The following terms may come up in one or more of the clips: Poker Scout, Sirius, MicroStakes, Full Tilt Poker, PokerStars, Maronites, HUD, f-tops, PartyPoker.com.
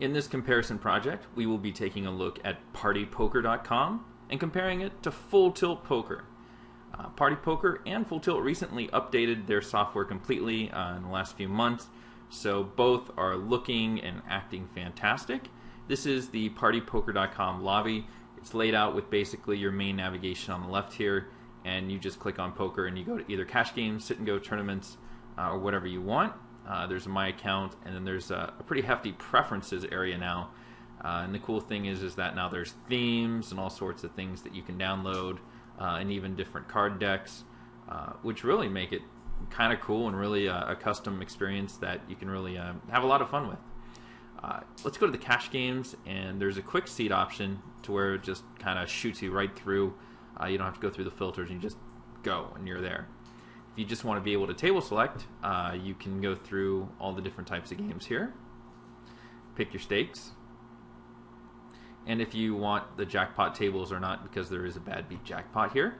In this comparison project, we will be taking a look at PartyPoker.com and comparing it to Full Tilt Poker. Party Poker and Full Tilt recently updated their software completely in the last few months, so both are looking and acting fantastic. This is the PartyPoker.com lobby. It's laid out with basically your main navigation on the left here, and you just click on poker and you go to either cash games, sit and go tournaments, or whatever you want. There's my account, and then there's a pretty hefty preferences area now. And the cool thing is that now there's themes and all sorts of things that you can download, and even different card decks, which really make it kind of cool and really a custom experience that you can really have a lot of fun with. Let's go to the cash games, and there's a quick seat option to where it just kind of shoots you right through. You don't have to go through the filters, you just go and you're there. If you just want to be able to table select, you can go through all the different types of games here, pick your stakes, and if you want the jackpot tables or not, because there is a bad beat jackpot here.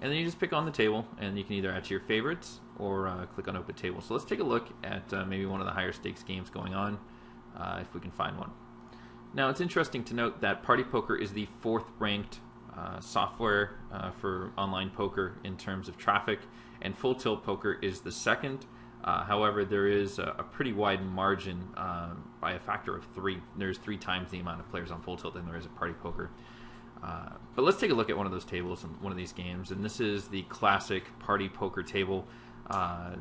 And then you just pick on the table, and you can either add to your favorites or click on open table. So let's take a look at maybe one of the higher stakes games going on, if we can find one. Now it's interesting to note that Party Poker is the fourth ranked software for online poker in terms of traffic, and Full Tilt Poker is the second. However, there is a pretty wide margin by a factor of 3. There's 3 times the amount of players on Full Tilt than there is at Party Poker. But let's take a look at one of those tables and one of these games, and this is the classic Party Poker table.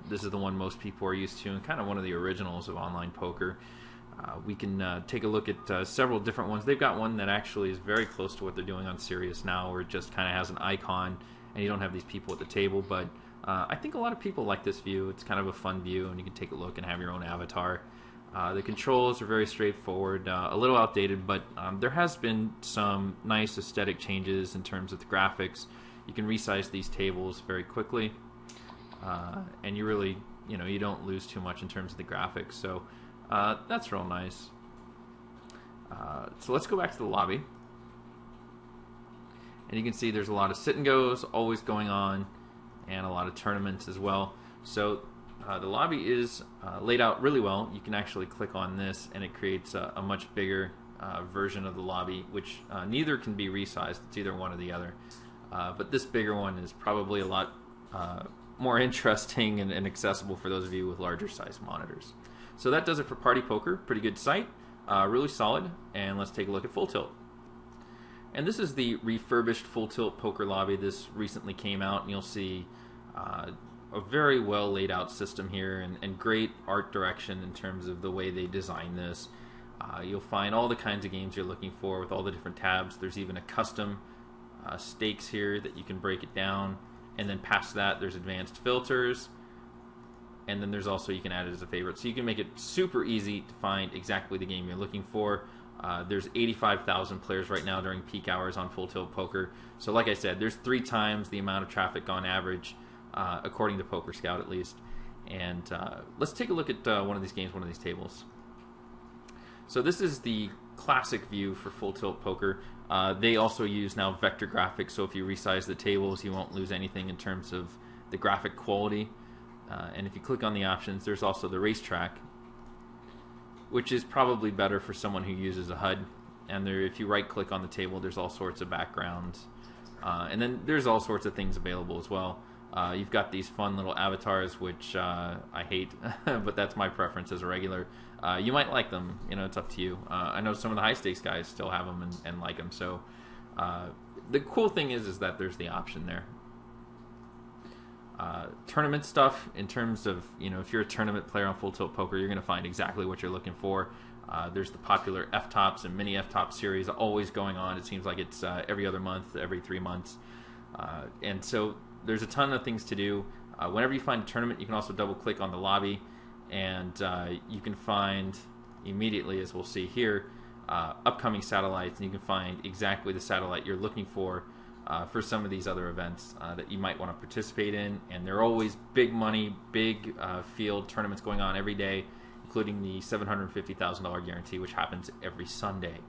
This is the one most people are used to, and kind of one of the originals of online poker. We can take a look at several different ones. They've got one that actually is very close to what they're doing on Sirius now, where it just kind of has an icon and you don't have these people at the table, but I think a lot of people like this view. It's kind of a fun view, and you can take a look and have your own avatar. The controls are very straightforward, a little outdated, but there has been some nice aesthetic changes in terms of the graphics. You can resize these tables very quickly, and you really, you don't lose too much in terms of the graphics. So that's real nice. So let's go back to the lobby, and you can see there's a lot of sit and goes always going on, and a lot of tournaments as well. So the lobby is laid out really well. You can actually click on this and it creates a much bigger version of the lobby, which neither can be resized. It's either one or the other. But this bigger one is probably a lot more interesting and accessible for those of you with larger size monitors. So that does it for Party Poker. Pretty good site, really solid. And let's take a look at Full Tilt. And this is the refurbished Full Tilt Poker lobby. This recently came out, and you'll see a very well laid out system here, and great art direction in terms of the way they design this. You'll find all the kinds of games you're looking for with all the different tabs. There's even a custom stakes here that you can break it down, and then past that there's advanced filters, and then there's also, you can add it as a favorite. So you can make it super easy to find exactly the game you're looking for. There's 85,000 players right now during peak hours on Full Tilt Poker. So like I said, there's 3 times the amount of traffic on average, according to Poker Scout at least. And let's take a look at one of these games, one of these tables. So this is the classic view for Full Tilt Poker. They also use now vector graphics, so if you resize the tables, you won't lose anything in terms of the graphic quality. And if you click on the options, there's also the racetrack, which is probably better for someone who uses a HUD. And there, if you right-click on the table, there's all sorts of backgrounds. And then there's all sorts of things available as well. You've got these fun little avatars, which I hate, but that's my preference as a regular. You might like them, it's up to you. I know some of the high-stakes guys still have them and like them, so the cool thing is that there's the option there. Tournament stuff in terms of, if you're a tournament player on Full Tilt Poker, you're going to find exactly what you're looking for. There's the popular f-tops and mini f-top series always going on. It seems like it's every other month, every 3 months. And so there's a ton of things to do. Whenever you find a tournament, you can also double click on the lobby, and you can find immediately, as we'll see here, upcoming satellites, and you can find exactly the satellite you're looking for some of these other events that you might want to participate in. And there are always big money, big field tournaments going on every day, including the $750,000 guarantee, which happens every Sunday.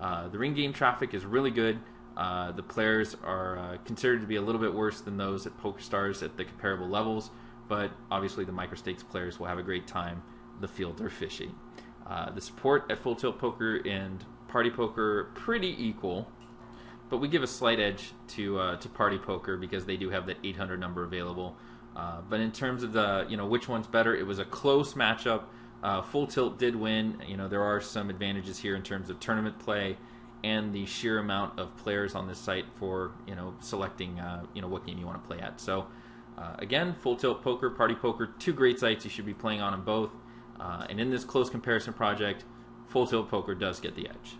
The ring game traffic is really good. The players are considered to be a little bit worse than those at PokerStars at the comparable levels, but obviously the MicroStakes players will have a great time. The fields are fishy. The support at Full Tilt Poker and Party Poker pretty equal, but we give a slight edge to Party Poker because they do have that 800 number available. But in terms of the which one's better, it was a close matchup. Full Tilt did win. There are some advantages here in terms of tournament play and the sheer amount of players on this site for selecting what game you want to play at. So again, Full Tilt Poker, Party Poker, two great sites you should be playing on them both. And in this close comparison project, Full Tilt Poker does get the edge.